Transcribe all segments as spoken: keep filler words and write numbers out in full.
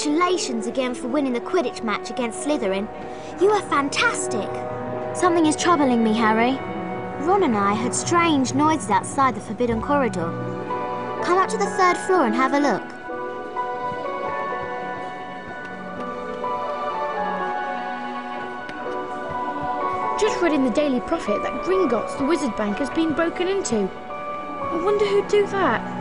Congratulations again for winning the Quidditch match against Slytherin. You are fantastic. Something is troubling me, Harry. Ron and I heard strange noises outside the Forbidden Corridor. Come up to the third floor and have a look. Just read in the Daily Prophet that Gringotts, the Wizard Bank, has been broken into. I wonder who'd do that.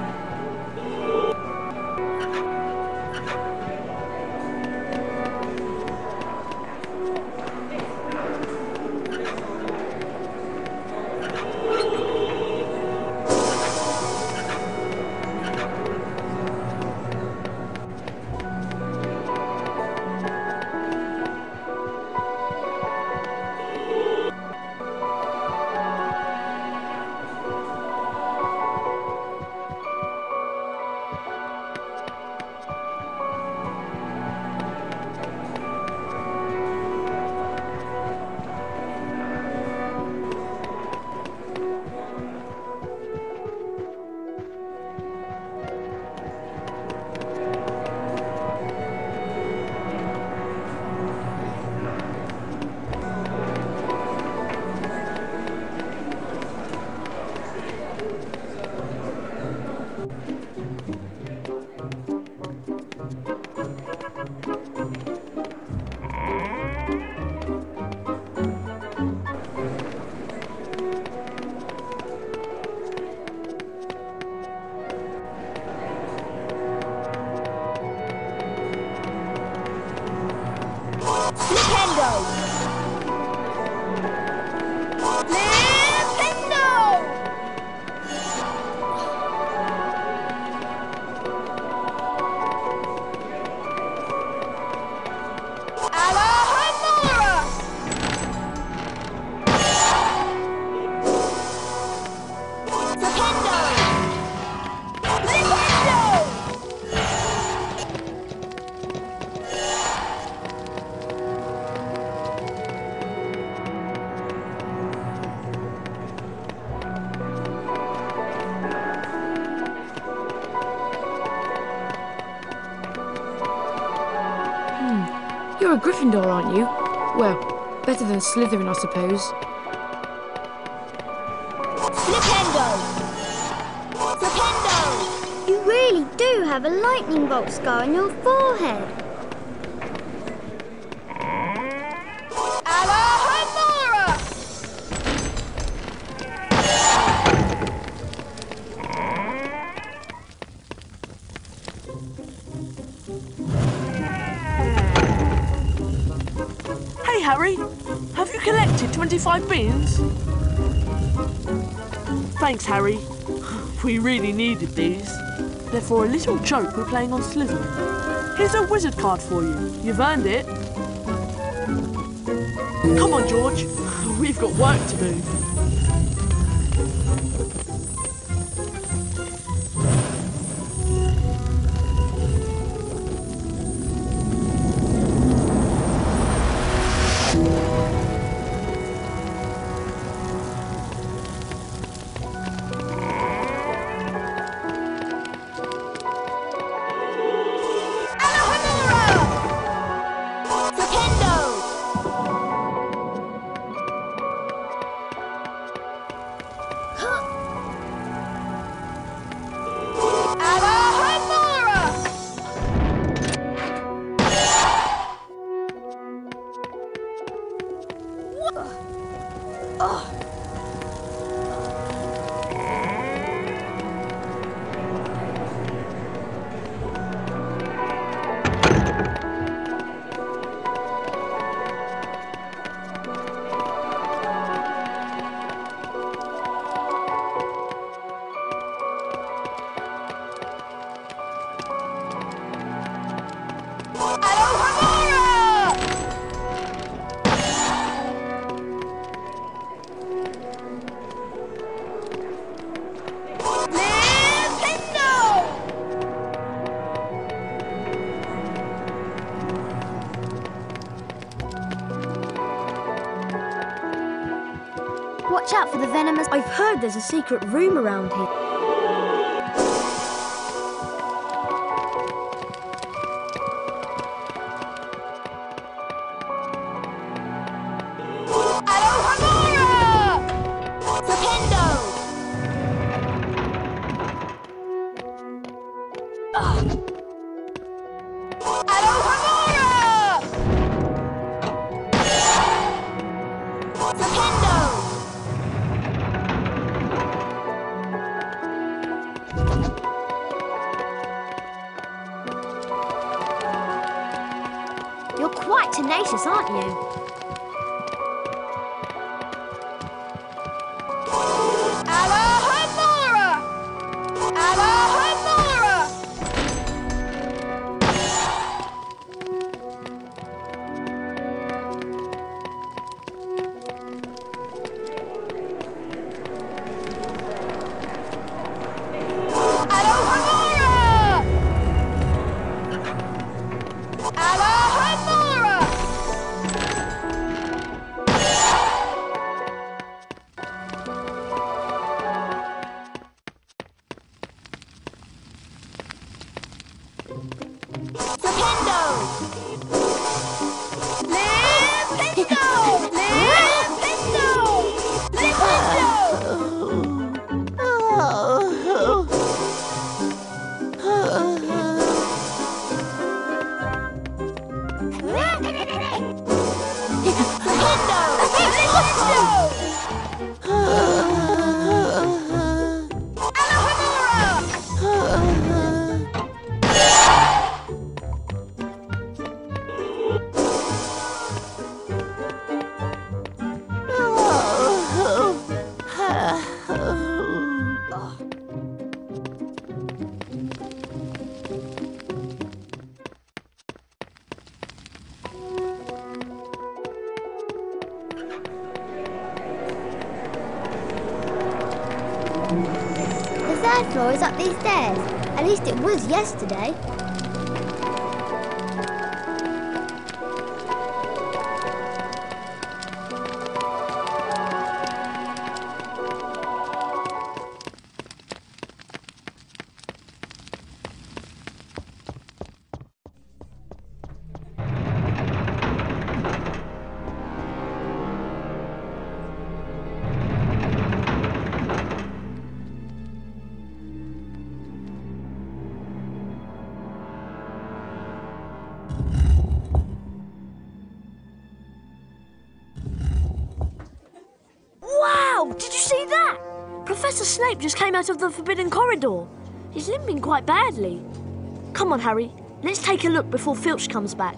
You're a Gryffindor, aren't you? Well, better than Slytherin, I suppose. Flipendo! Flipendo! You really do have a lightning bolt scar on your forehead. Alohomora! Harry, have you collected twenty-five beans? Thanks, Harry. We really needed these. They're for a little joke we're playing on Slytherin. Here's a wizard card for you. You've earned it. Come on, George. We've got work to do. Watch out for the venomous. I've heard there's a secret room around here. Alohomora! Flipendo! You're quite tenacious, aren't you? Yesterday. Snape just came out of the Forbidden Corridor. He's limping quite badly. Come on, Harry. Let's take a look before Filch comes back.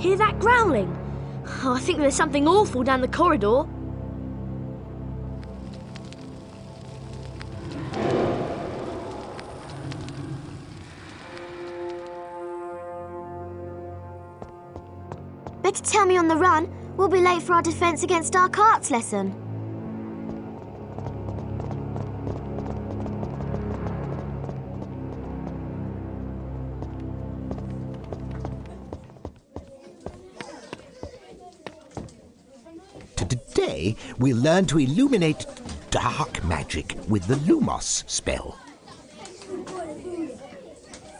Hear that growling? Oh, I think there's something awful down the corridor. Better tell me on the run. We'll be late for our Defence Against Dark Arts lesson. We'll learn to illuminate dark magic with the Lumos spell.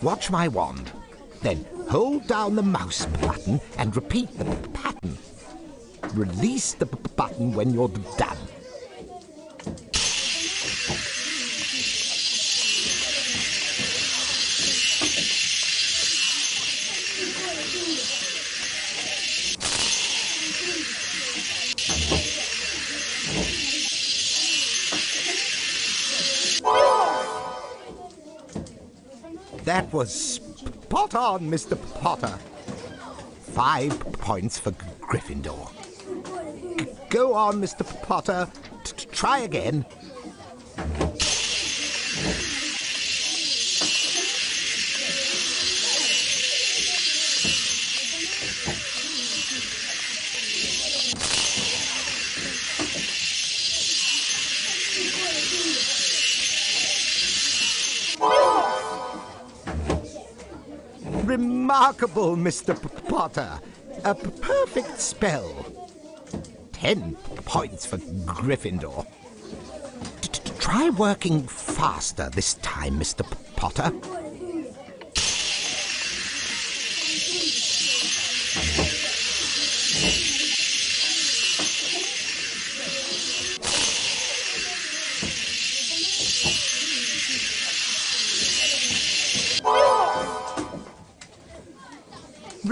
Watch my wand. Then hold down the mouse button and repeat the pattern. Release the button when you're done. That was spot on, Mister Potter. Five points for Gryffindor. G go on, Mister Potter. T try again. Remarkable, Mister Potter. A perfect spell. Ten points for Gryffindor. Try working faster this time, Mister Potter.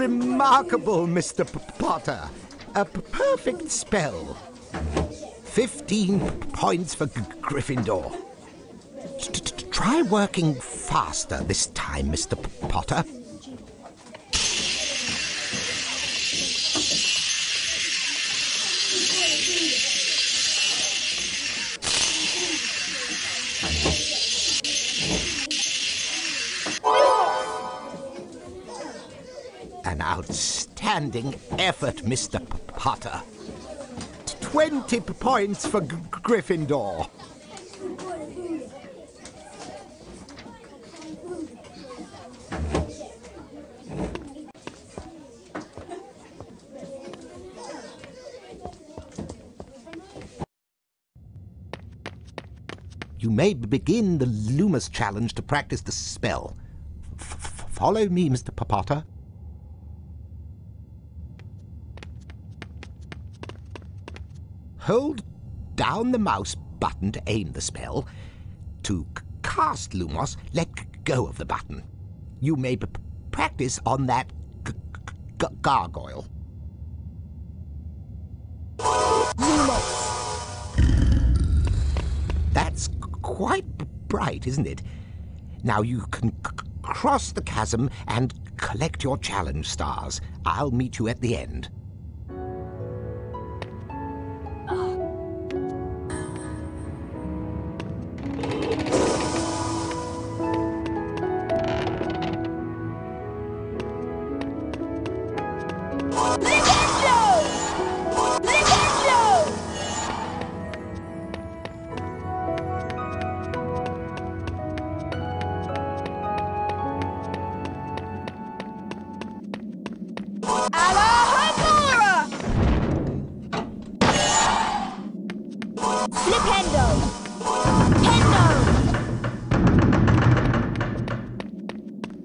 remarkable, Mister Potter. A perfect spell. Fifteen points for Gryffindor. Try working faster this time, Mister Potter. An outstanding effort, Mister Potter. Twenty points for Gryffindor. You may begin the Lumos challenge to practice the spell. F- follow me, Mister Potter. Hold down the mouse button to aim the spell. To cast Lumos, let go of the button. You may p- practice on that g- g- gargoyle. Lumos! That's quite bright, isn't it? Now you can c- cross the chasm and collect your challenge stars. I'll meet you at the end. Alohomora! Flipendo! Pendo! Flipendo! Flipendo!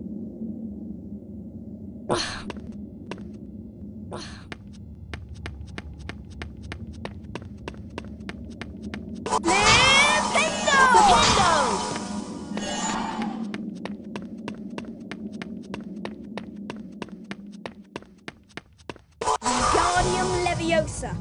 Lumos! Wingardium Leviosa.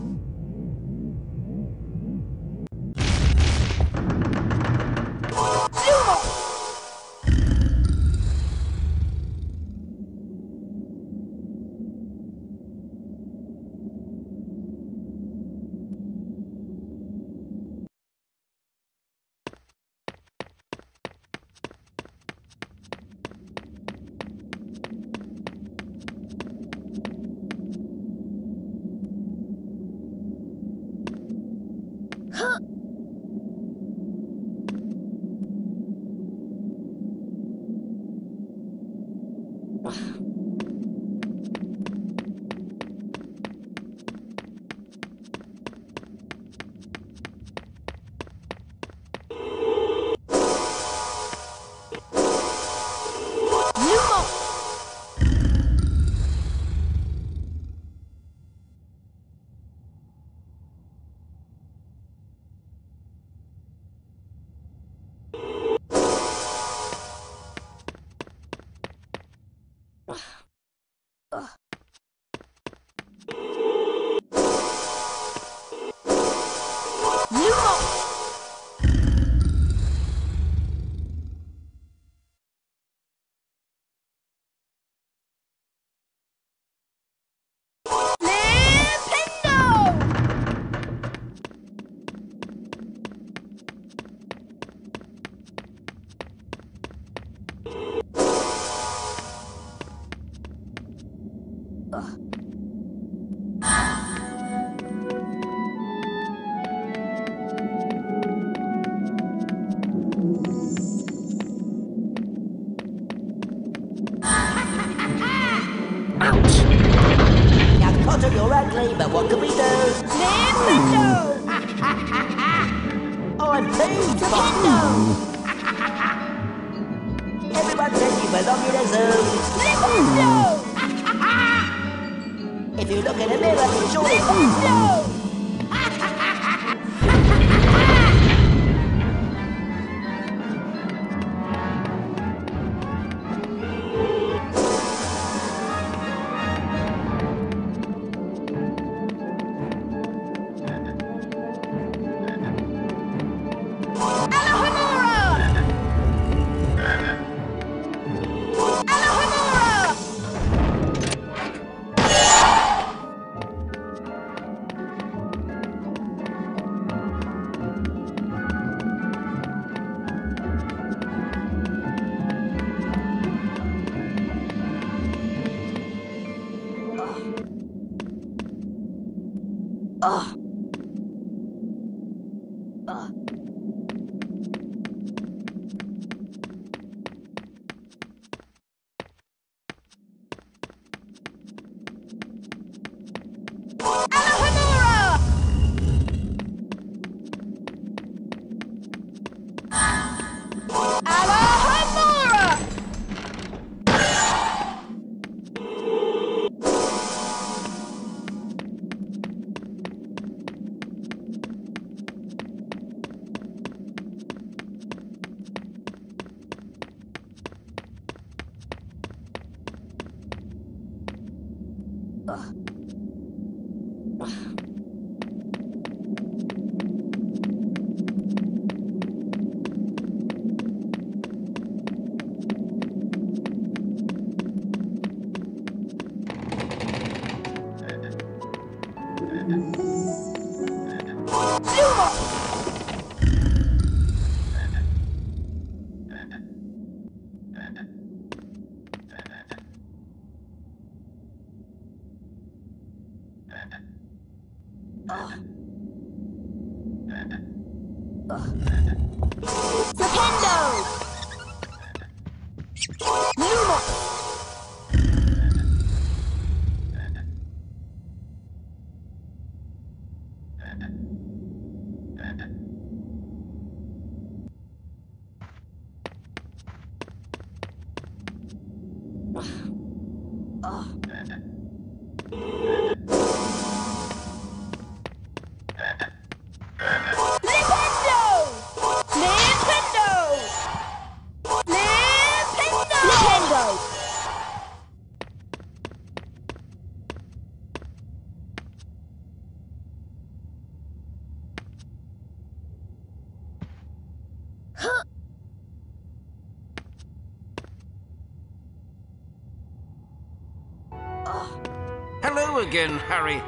Again, Harry.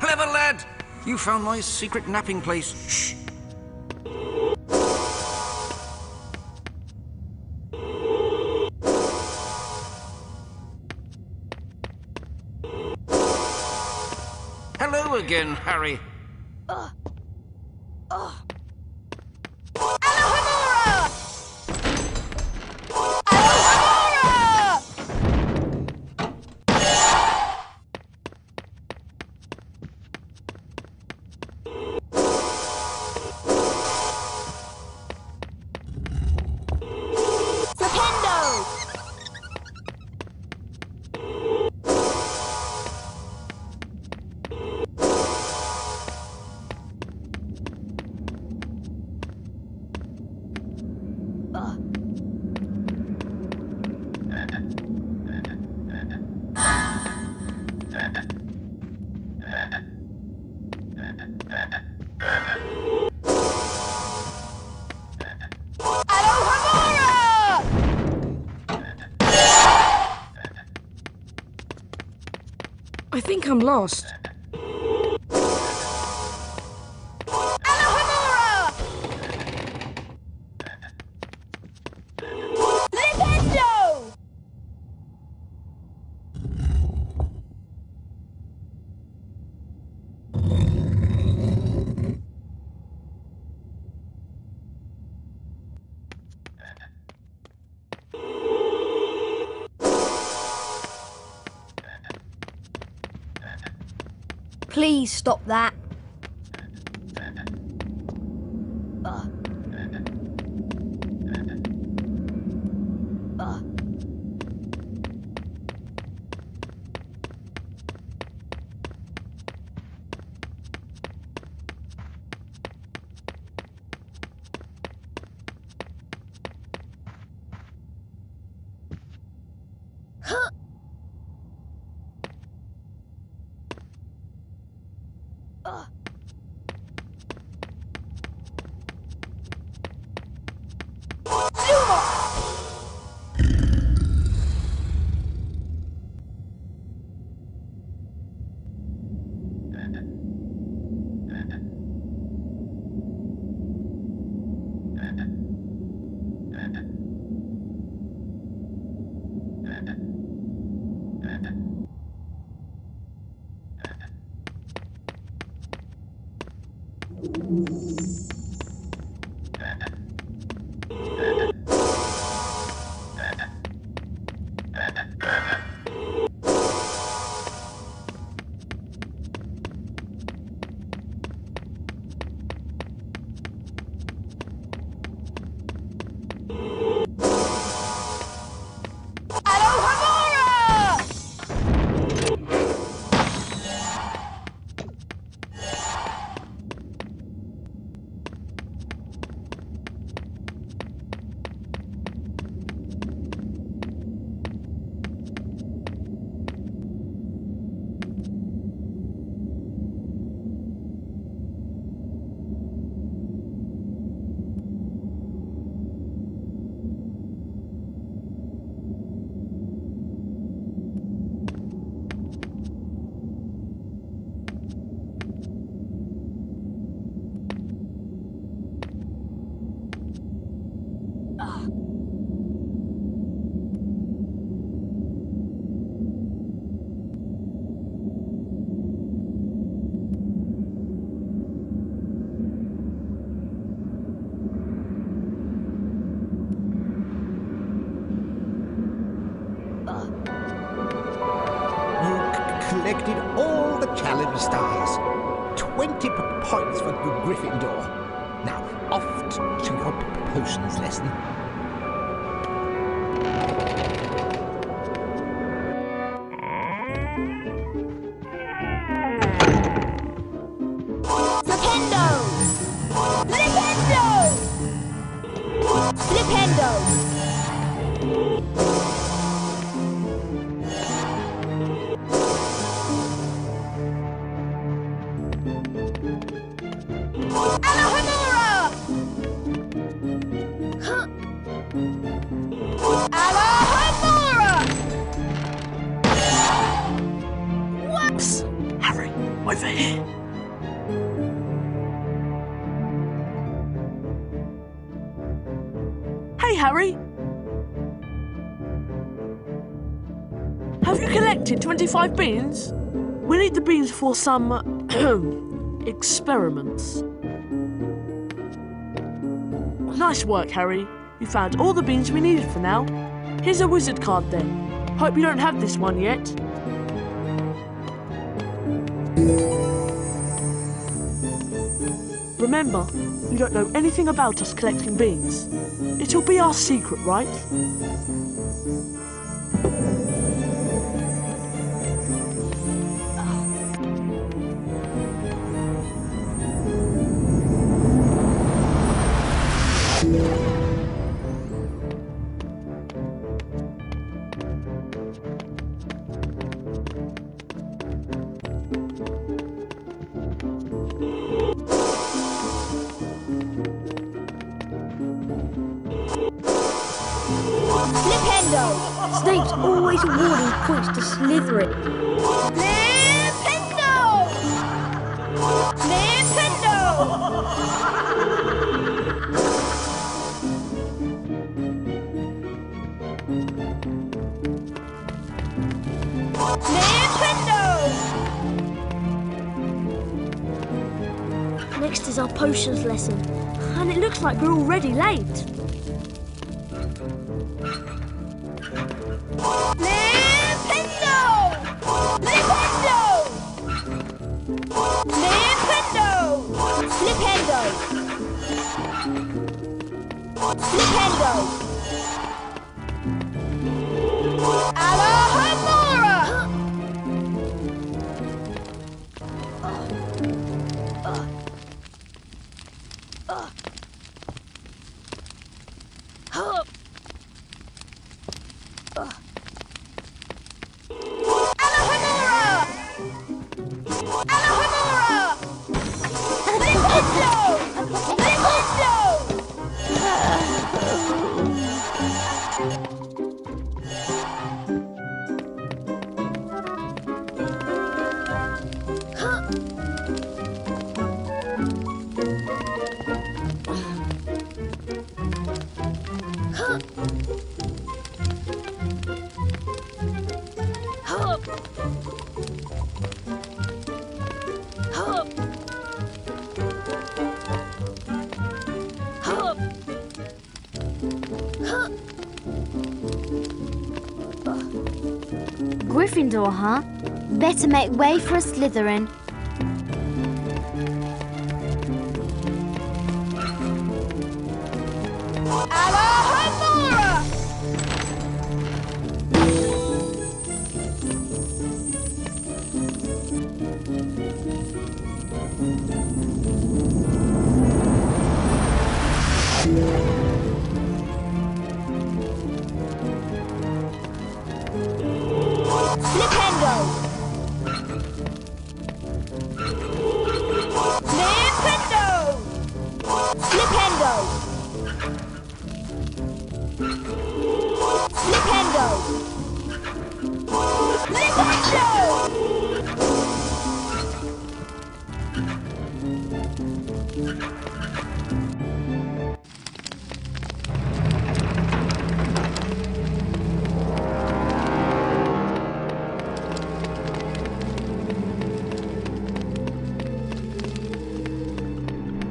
Clever lad! You found my secret napping place. Shh. Hello again, Harry. Ugh. Ugh. Alohomora! Alohomora! Flipendo! I think I'm lost. Please stop that. Uh. Uh. Collected all the challenge stars. Twenty points for Gryffindor. Now, off to your potions lesson. Flipendo! Flipendo! Flipendo! Hey, Harry! Have you collected twenty-five beans? We need the beans for some experiments. Nice work, Harry. You found all the beans we needed for now. Here's a wizard card then. Hope you don't have this one yet. Remember, you don't know anything about us collecting beans. It'll be our secret, right? Flipendo! Snape's always awarding points to Slytherin. Flipendo! Flipendo! Flipendo! Next is our potions lesson, and it looks like we're already late. Flipendo! Alohomora! Uh. Uh. Uh. Uh. Uh. Alohomora! Alohomora! Flipendo! Flipendo! Gryffindor, huh? Better make way for a Slytherin. Alohomora!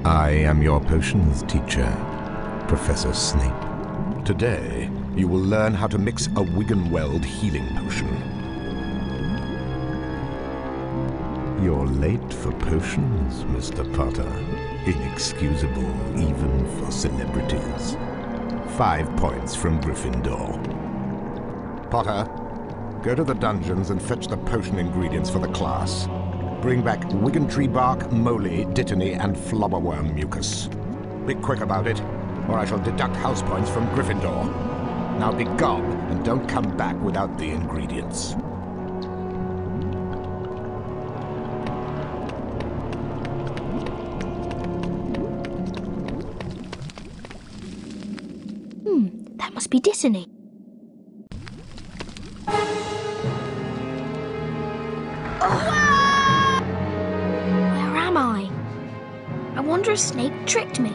I am your potions teacher, Professor Snape. Today, you will learn how to mix a Wiggenweld healing potion. You're late for potions, Mister Potter. Inexcusable even for celebrities. Five points from Gryffindor. Potter, go to the dungeons and fetch the potion ingredients for the class. Bring back Wigan tree bark, Molly, dittany, and flubberworm mucus. Be quick about it, or I shall deduct house points from Gryffindor. Now be gone, and don't come back without the ingredients. Hmm, that must be dittany. A snake tricked me.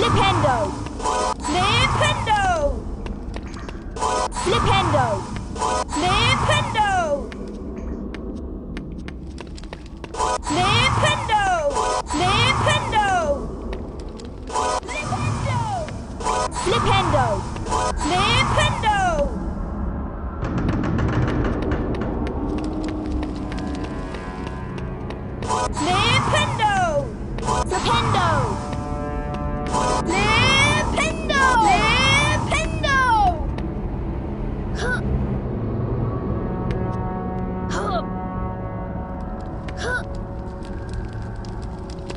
Flipendo! Flipendo! Flipendo! Flipendo! Flipendo! Flipendo! Flipendo! Flipendo! Flipendo! Flipendo! Flipendo! Flipendo! Flipendo! Huh. Huh. Huh.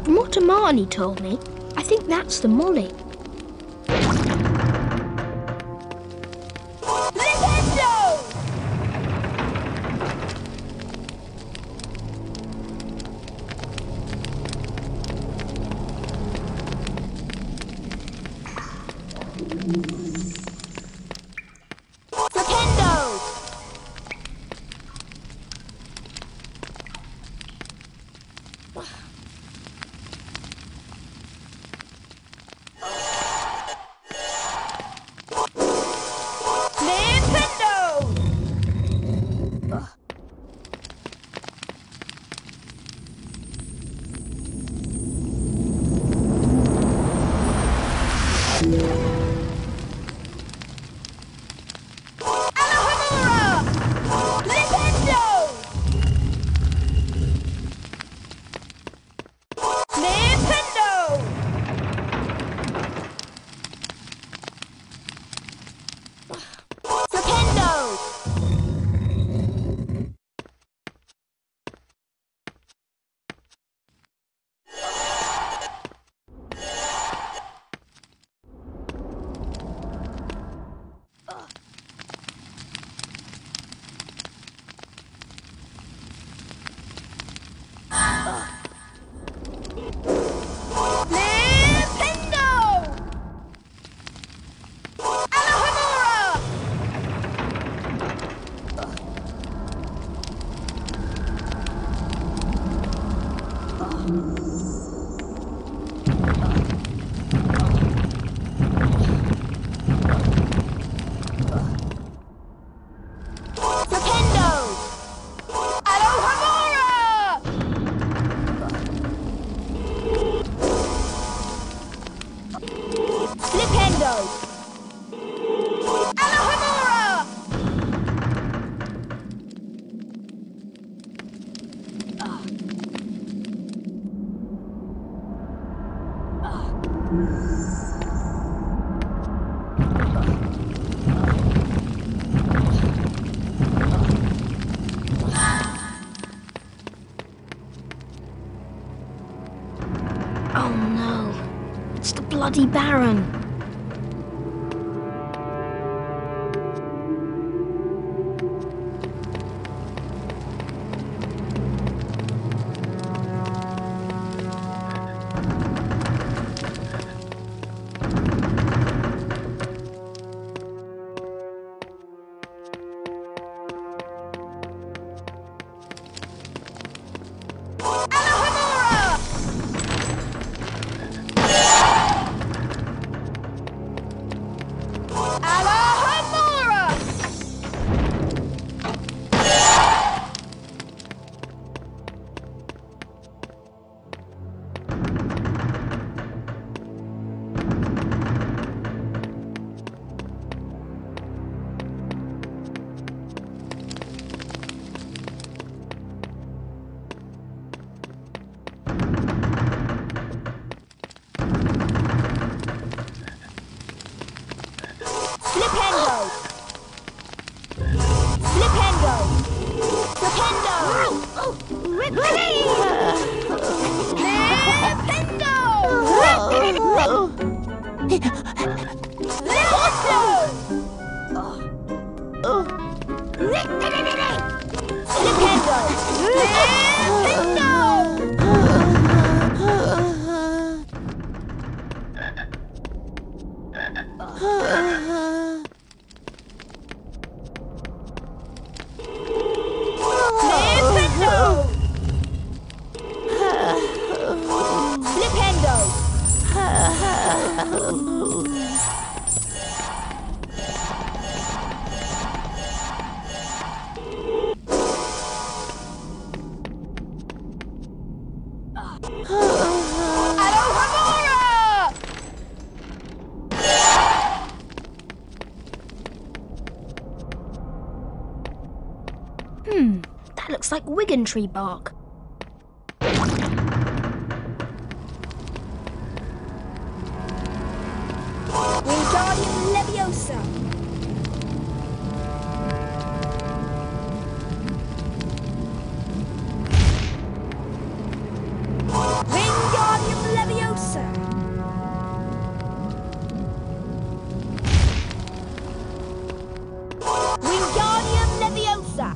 From what Hermione told me, I think that's the Molly. Bloody Baron. Alohomora! Hmm, that looks like Wigan tree bark. Wingardium Leviosa. Wingardium Leviosa. Wingardium Leviosa.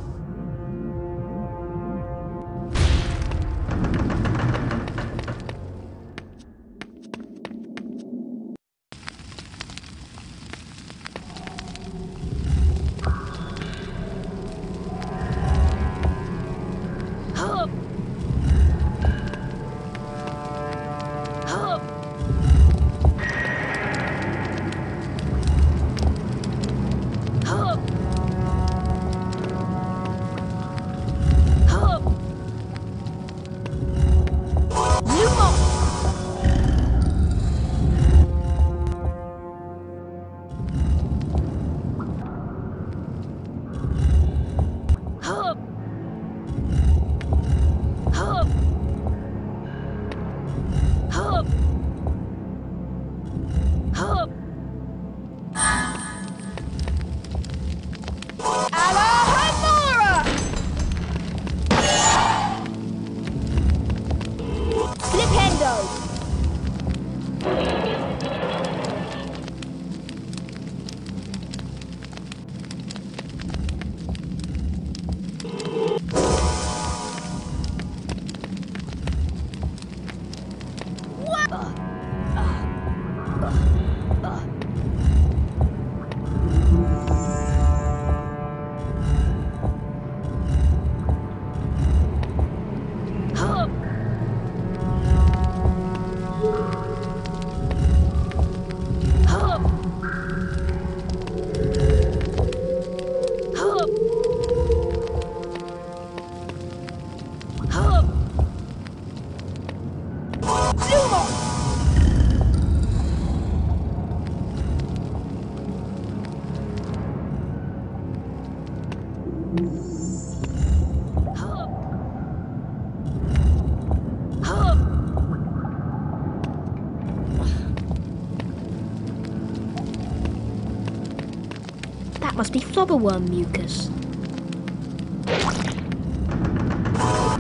Must be flubberworm mucus.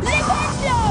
Flipendo!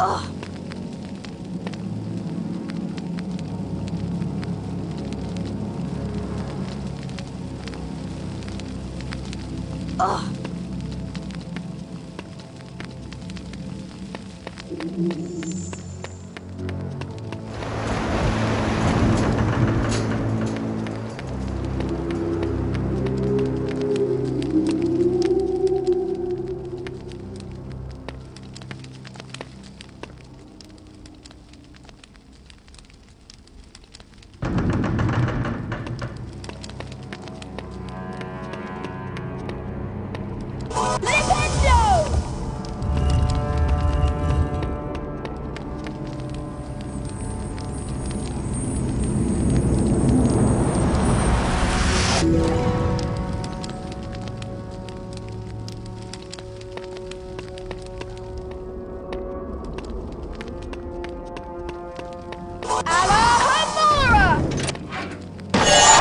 Ugh. Ugh. Alohomora! Ugh.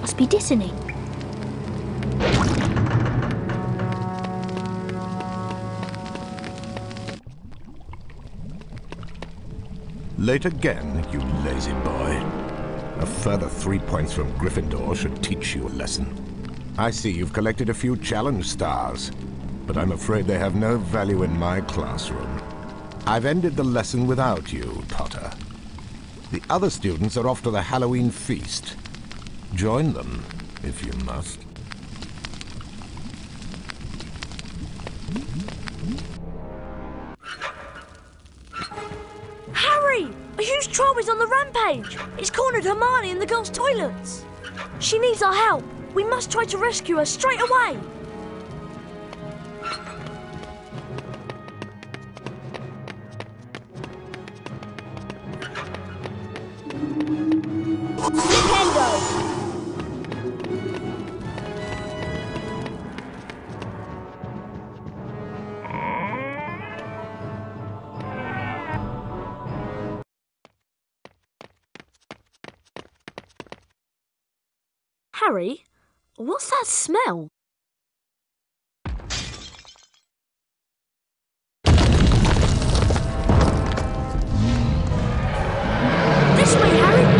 Must be dittany. Late again, you lazy boy. A further three points from Gryffindor should teach you a lesson. I see you've collected a few challenge stars, but I'm afraid they have no value in my classroom. I've ended the lesson without you, Potter. The other students are off to the Halloween feast. Join them, if you must. Harry! A huge troll is on the rampage! It's cornered Hermione in the girls' toilets! She needs our help! We must try to rescue her straight away! Flipendo! Harry, what's that smell? This way, Harry!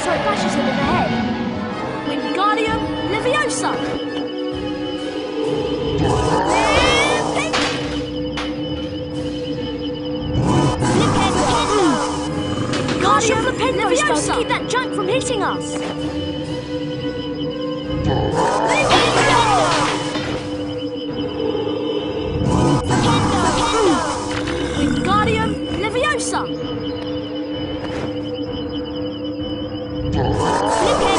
So it bashes him in the head. Wingardium Leviosa! Wingardium Leviosa! Keep that junk from hitting us! Flipendo! Wingardium Leviosa! Flipendo!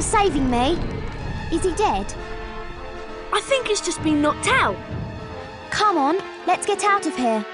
Saving me. Is he dead? I think he's just been knocked out. Come on, let's get out of here.